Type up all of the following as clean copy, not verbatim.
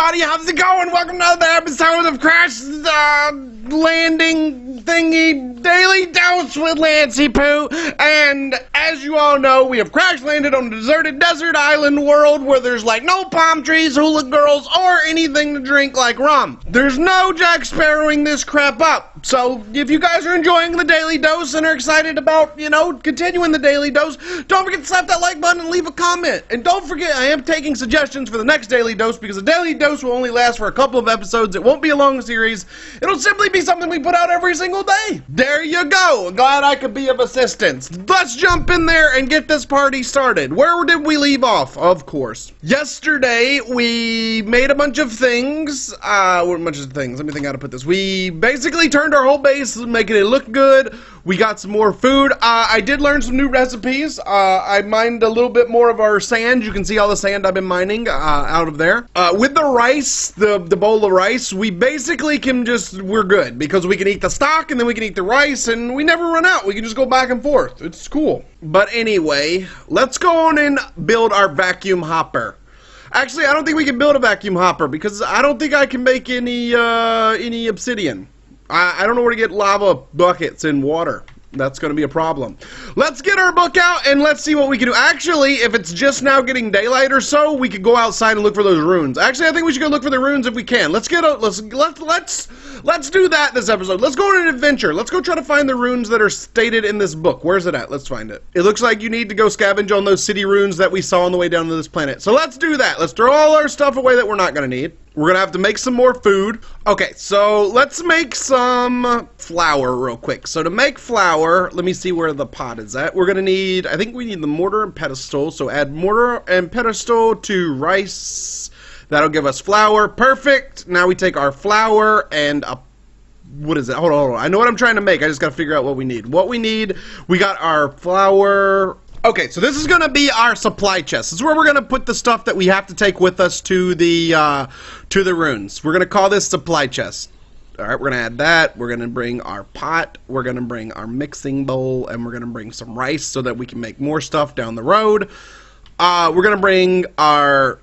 everybody, how's it going? Welcome to another episode of Crash Landing Thingy Daily Dose with Lanceypooh. And as you all know, we have crash landed on a deserted desert island world where there's like no palm trees, hula girls, or anything to drink like rum. There's no Jack Sparrowing this crap up. So if you guys are enjoying the Daily Dose and are excited about, you know, continuing the Daily Dose, don't forget to slap that like button and leave a comment. And don't forget, I am taking suggestions for the next Daily Dose because the Daily Dose will only last for a couple of episodes. It won't be a long series. It'll simply be something we put out every single day. There you go. Glad I could be of assistance. Let's jump in there and get this party started. Where did we leave off? Of course. Yesterday, we made a bunch of things. Let me think how to put this. We basically turned our whole base, making it look good. We got some more food. I did learn some new recipes. I mined a little bit more of our sand. You can see all the sand I've been mining out of there. With the rice, the bowl of rice, we basically can just, we're good. Because we can eat the stock, and then we can eat the rice, and we never run out. We can just go back and forth. It's cool. But anyway, let's go on and build our vacuum hopper. Actually, I don't think we can build a vacuum hopper, because I don't think I can make any obsidian. I don't know where to get lava buckets in water. That's going to be a problem. Let's get our book out and let's see what we can do. Actually, if it's just now getting daylight or so, we could go outside and look for those runes. Actually, I think we should go look for the runes if we can. Let's get out. Let's do that this episode. Let's go on an adventure. Let's go try to find the runes that are stated in this book. Where's it at? Let's find it. It looks like you need to go scavenge on those city runes that we saw on the way down to this planet. So let's do that. Let's throw all our stuff away that we're not going to need. We're going to have to make some more food. Okay, so let's make some flour real quick. So to make flour, let me see where the pot is at. We're going to need, I think we need the mortar and pestle. So add mortar and pestle to rice. That'll give us flour. Perfect. Now we take our flour and a what is it? Hold on. I know what I'm trying to make. I just got to figure out what we need. What we need, we got our flour. Okay, so this is going to be our supply chest. This is where we're going to put the stuff that we have to take with us to the runes. We're going to call this supply chest. All right, we're going to add that. We're going to bring our pot. We're going to bring our mixing bowl. And we're going to bring some rice so that we can make more stuff down the road. We're going to bring our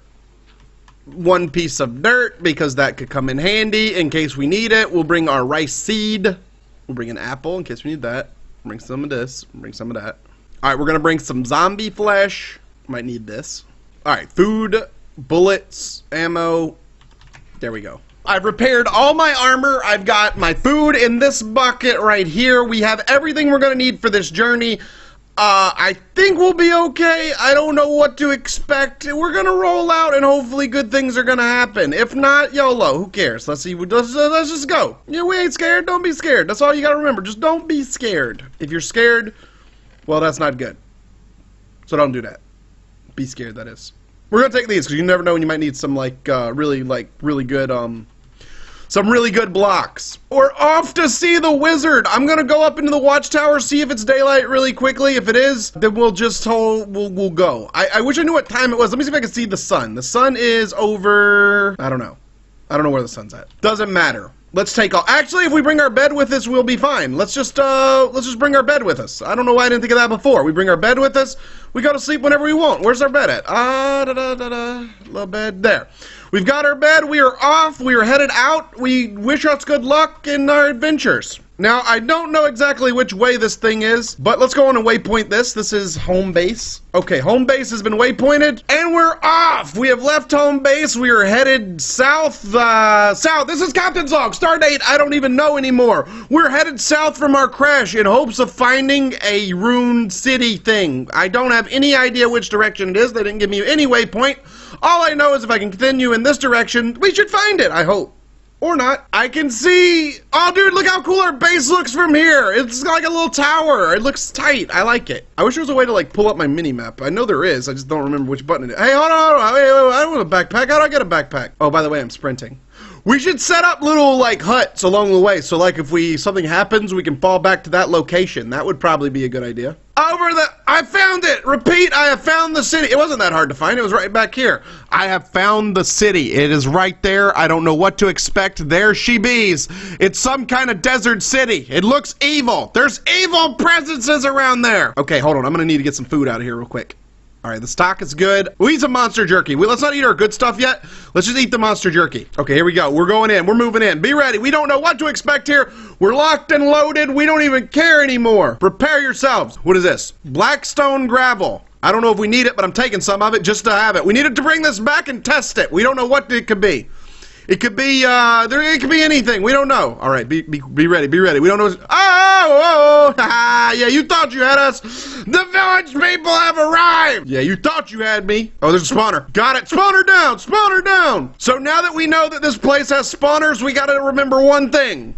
one piece of dirt because that could come in handy in case we need it. We'll bring our rice seed. We'll bring an apple in case we need that. Bring some of this. Bring some of that. Alright, we're going to bring some zombie flesh. Might need this. Alright, food, bullets, ammo. There we go. I've repaired all my armor. I've got my food in this bucket right here. We have everything we're going to need for this journey. I think we'll be okay. I don't know what to expect. We're going to roll out and hopefully good things are going to happen. If not, YOLO. Who cares? Let's see. Let's just go. Yeah, we ain't scared. Don't be scared. That's all you got to remember. Just don't be scared. If you're scared... well, that's not good. So don't do that. Be scared, that is. We're going to take these, because you never know when you might need some, like, really good blocks. We're off to see the wizard. I'm going to go up into the watchtower, see if it's daylight really quickly. If it is, then we'll just we'll go. I wish I knew what time it was. Let me see if I can see the sun. The sun is over... I don't know. I don't know where the sun's at. Doesn't matter. Let's take all. Actually, if we bring our bed with us, we'll be fine. Let's just bring our bed with us. I don't know why I didn't think of that before. We bring our bed with us. We go to sleep whenever we want. Where's our bed at? Little bed there. We've got our bed. We are off. We are headed out. We wish us good luck in our adventures. Now, I don't know exactly which way this thing is, but let's go on and waypoint this. This is home base. Okay, home base has been waypointed, and we're off! We have left home base. We are headed south, south. This is Captain Zog, Stardate, I don't even know anymore. We're headed south from our crash in hopes of finding a rune city thing. I don't have any idea which direction it is. They didn't give me any waypoint. All I know is if I can continue in this direction, we should find it, I hope. Or not. I can see... oh, dude, look how cool our base looks from here. It's like a little tower. It looks tight. I like it. I wish there was a way to, like, pull up my mini-map. I know there is. I just don't remember which button it is. Hey, hold on. Wait. I don't want a backpack. How do I get a backpack? Oh, by the way, I'm sprinting. We should set up little, like, huts along the way. So, like, if something happens, we can fall back to that location. That would probably be a good idea. I found it! Repeat, I have found the city. It wasn't that hard to find. It was right back here. I have found the city. It is right there. I don't know what to expect. There she bees. It's some kind of desert city. It looks evil. There's evil presences around there. Okay, hold on. I'm going to need to get some food out of here real quick. Alright, the stock is good. We'll eat some monster jerky. Let's not eat our good stuff yet. Let's just eat the monster jerky. Okay, here we go. We're going in. We're moving in. Be ready. We don't know what to expect here. We're locked and loaded. We don't even care anymore. Prepare yourselves. What is this? Blackstone gravel. I don't know if we need it, but I'm taking some of it just to have it. We needed to bring this back and test it. We don't know what it could be. It could be, it could be anything. We don't know. All right, be ready. We don't know. Oh, yeah, you thought you had us. The village people have arrived. Yeah, you thought you had me. Oh, there's a spawner. Got it. Spawner down, spawner down. So now that we know that this place has spawners, we gotta remember one thing.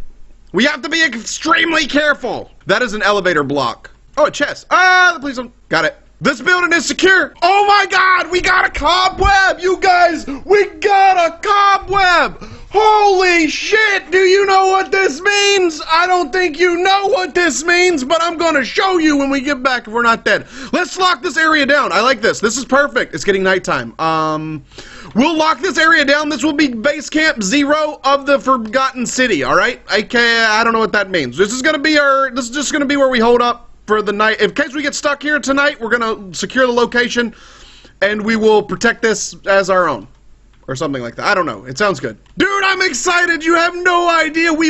We have to be extremely careful. That is an elevator block. Oh, a chest. Ah, please don't. Got it. This building is secure. Oh my God, we got a cobweb, you guys. We got a cobweb. Holy shit, do you know what this means? I don't think you know what this means, but I'm gonna show you when we get back if we're not dead. Let's lock this area down. I like this. This is perfect. It's getting nighttime. We'll lock this area down. This will be base camp 0 of the Forgotten City, all right? Okay, I don't know what that means. This is gonna be our, this is just gonna be where we hold up for the night. In case we get stuck here tonight, we're gonna secure the location and we will protect this as our own or something like that. I don't know. It sounds good. Dude, I'm excited. You have no idea. We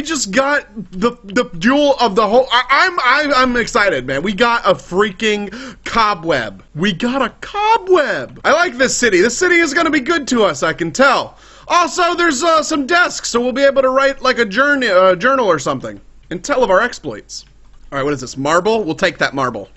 just got the jewel of the whole. I'm excited, man. We got a freaking cobweb. We got a cobweb. I like this city. This city is gonna be good to us, I can tell. Also, there's some desks, so we'll be able to write like a journal or something and tell of our exploits. All right, what is this? Marble? We'll take that marble.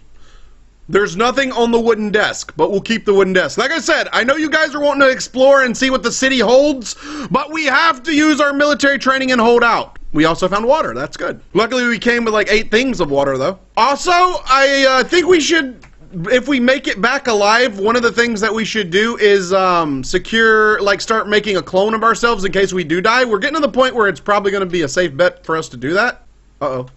There's nothing on the wooden desk, but we'll keep the wooden desk. Like I said, I know you guys are wanting to explore and see what the city holds, but we have to use our military training and hold out. We also found water. That's good. Luckily, we came with like 8 things of water, though. Also, I think we should, if we make it back alive, one of the things that we should do is secure, like start making a clone of ourselves in case we do die. We're getting to the point where it's probably going to be a safe bet for us to do that. Uh-oh.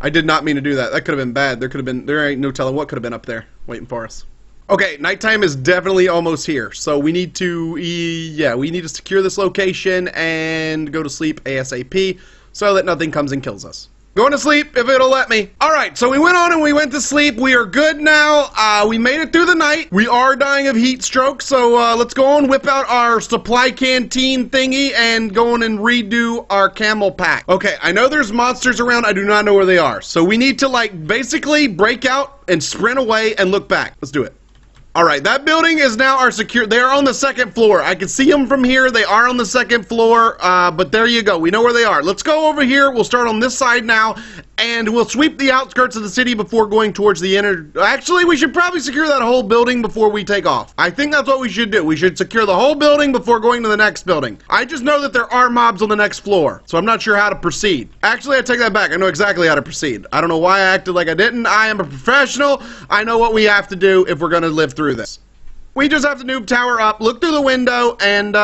I did not mean to do that. That could have been bad. There ain't no telling what could have been up there waiting for us. Okay, nighttime is definitely almost here. So we need to, yeah, we need to secure this location and go to sleep ASAP so that nothing comes and kills us. Going to sleep if it'll let me. All right, so we went on and we went to sleep. We are good now. We made it through the night. We are dying of heat stroke, so let's go on, whip out our supply canteen thingy and go on and redo our camel pack. Okay, I know there's monsters around. I do not know where they are. So we need to like basically break out and sprint away and look back. Let's do it. All right, that building is now our secure. They are on the second floor. I can see them from here. They are on the second floor, but there you go. We know where they are. Let's go over here. We'll start on this side now, and we'll sweep the outskirts of the city before going towards the inner. Actually, we should probably secure that whole building before we take off. I think that's what we should do. We should secure the whole building before going to the next building. I just know that there are mobs on the next floor, so I'm not sure how to proceed. Actually, I take that back. I know exactly how to proceed. I don't know why I acted like I didn't. I am a professional. I know what we have to do if we're going to live through this. We just have to noob tower up, look through the window, and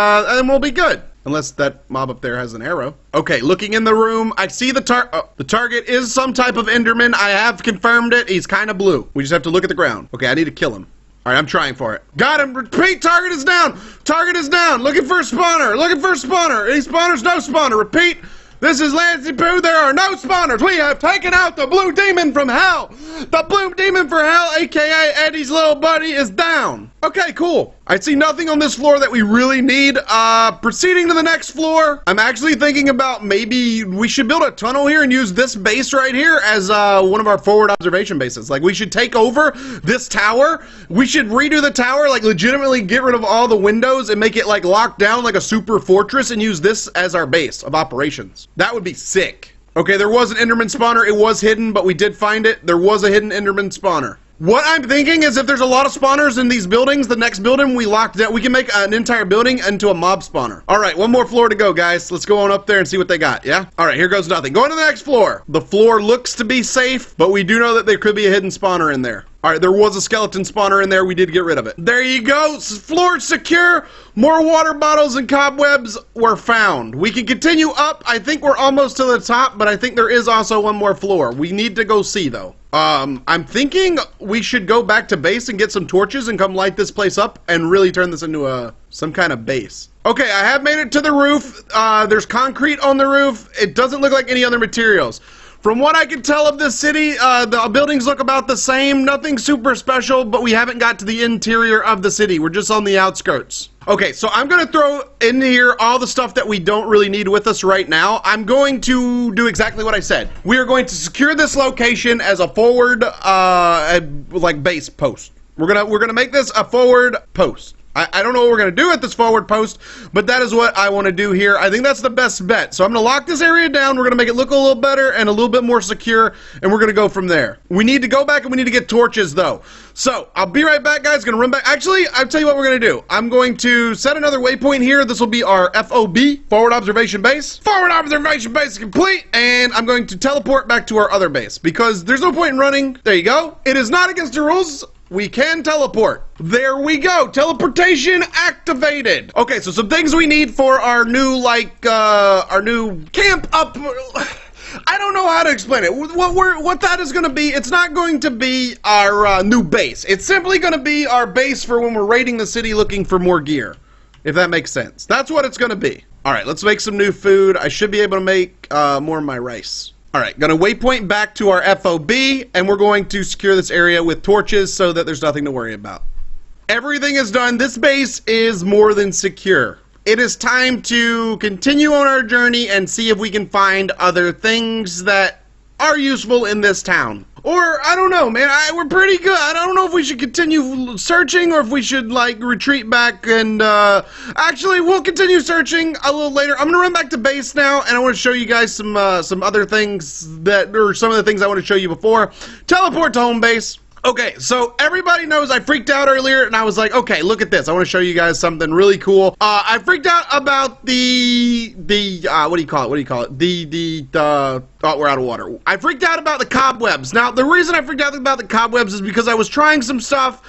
we'll be good. Unless that mob up there has an arrow. Okay, looking in the room, I see the the target is some type of Enderman. I have confirmed it. He's kind of blue. We just have to look at the ground. Okay, I need to kill him. All right, I'm trying for it. Got him. Repeat, target is down. Target is down. Looking for a spawner. Looking for a spawner. Any spawners? No spawner. Repeat. This is Lanceypooh. There are no spawners. We have taken out the blue demon from hell. The blue demon for hell, aka Eddie's little buddy, is down. Okay, cool. I see nothing on this floor that we really need. Proceeding to the next floor, I'm actually thinking about maybe we should build a tunnel here and use this base right here as one of our forward observation bases. Like, we should take over this tower. We should redo the tower, like legitimately get rid of all the windows and make it like locked down like a super fortress and use this as our base of operations. That would be sick. Okay, there was an Enderman spawner. It was hidden, but we did find it. There was a hidden Enderman spawner. What I'm thinking is if there's a lot of spawners in these buildings, the next building we locked down, we can make an entire building into a mob spawner. All right, one more floor to go, guys. Let's go on up there and see what they got, yeah? All right, here goes nothing. Going to the next floor. The floor looks to be safe, but we do know that there could be a hidden spawner in there. All right, there was a skeleton spawner in there. We did get rid of it. There you go. Floor secure. More water bottles and cobwebs were found. We can continue up. I think we're almost to the top, but I think there is also one more floor. We need to go see, though. I'm thinking we should go back to base and get some torches and come light this place up and really turn this into some kind of base. Okay, I have made it to the roof. There's concrete on the roof. It doesn't look like any other materials. From what I can tell of this city, the buildings look about the same. Nothing super special, but we haven't got to the interior of the city. We're just on the outskirts. Okay, so I'm going to throw in here all the stuff that we don't really need with us right now. I'm going to do exactly what I said. We are going to secure this location as a forward, like base post. We're gonna make this a forward post. I don't know what we're going to do at this forward post, but that is what I want to do here. I think that's the best bet. So I'm going to lock this area down. We're going to make it look a little better and a little bit more secure, and we're going to go from there. We need to go back, and we need to get torches, though. So I'll be right back, guys. Going to run back. Actually, I'll tell you what we're going to do. I'm going to set another waypoint here. This will be our FOB, Forward Observation Base. Forward Observation Base complete, and I'm going to teleport back to our other base because there's no point in running. There you go. It is not against the rules. We can teleport. There we go. Teleportation activated. Okay, so some things we need for our new, like, our new camp up. I don't know how to explain it. What that is going to be, it's not going to be our new base. It's simply going to be our base for when we're raiding the city looking for more gear, if that makes sense. That's what it's going to be. All right, let's make some new food. I should be able to make more of my rice. All right, gonna waypoint back to our FOB, and we're going to secure this area with torches so that there's nothing to worry about. Everything is done. This base is more than secure. It is time to continue on our journey and see if we can find other things that are useful in this town. Or, I don't know, man, we're pretty good. I don't know if we should continue searching or if we should, like, retreat back and, actually, we'll continue searching a little later. I'm gonna run back to base now, and I want to show you guys some other things that, or some of the things I want to show you before. Teleport to home base. Okay, so everybody knows I freaked out earlier, and I was like, okay, look at this. I want to show you guys something really cool. I freaked out about the what do you call it? Oh, we're out of water. I freaked out about the cobwebs. Now, the reason I freaked out about the cobwebs is because I was trying some stuff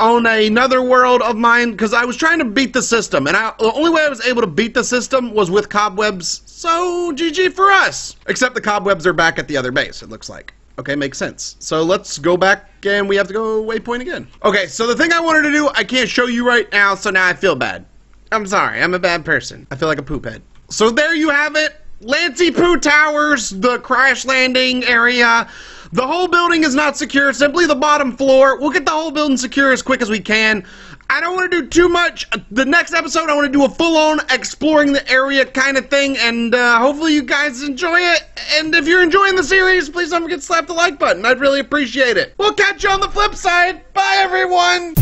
on another world of mine, because I was trying to beat the system, and the only way I was able to beat the system was with cobwebs, so GG for us. Except the cobwebs are back at the other base, it looks like. Okay, makes sense. So let's go back, and we have to go waypoint again. Okay, so the thing I wanted to do, I can't show you right now, so now I feel bad. I'm sorry, I'm a bad person. I feel like a poop head. So there you have it. Lanceypooh Towers, the Crash Landing area. The whole building is not secure, simply the bottom floor. We'll get the whole building secure as quick as we can. I don't want to do too much. The next episode, I want to do a full-on exploring the area kind of thing, and hopefully you guys enjoy it. And if you're enjoying the series, please don't forget to slap the like button. I'd really appreciate it. We'll catch you on the flip side. Bye, everyone.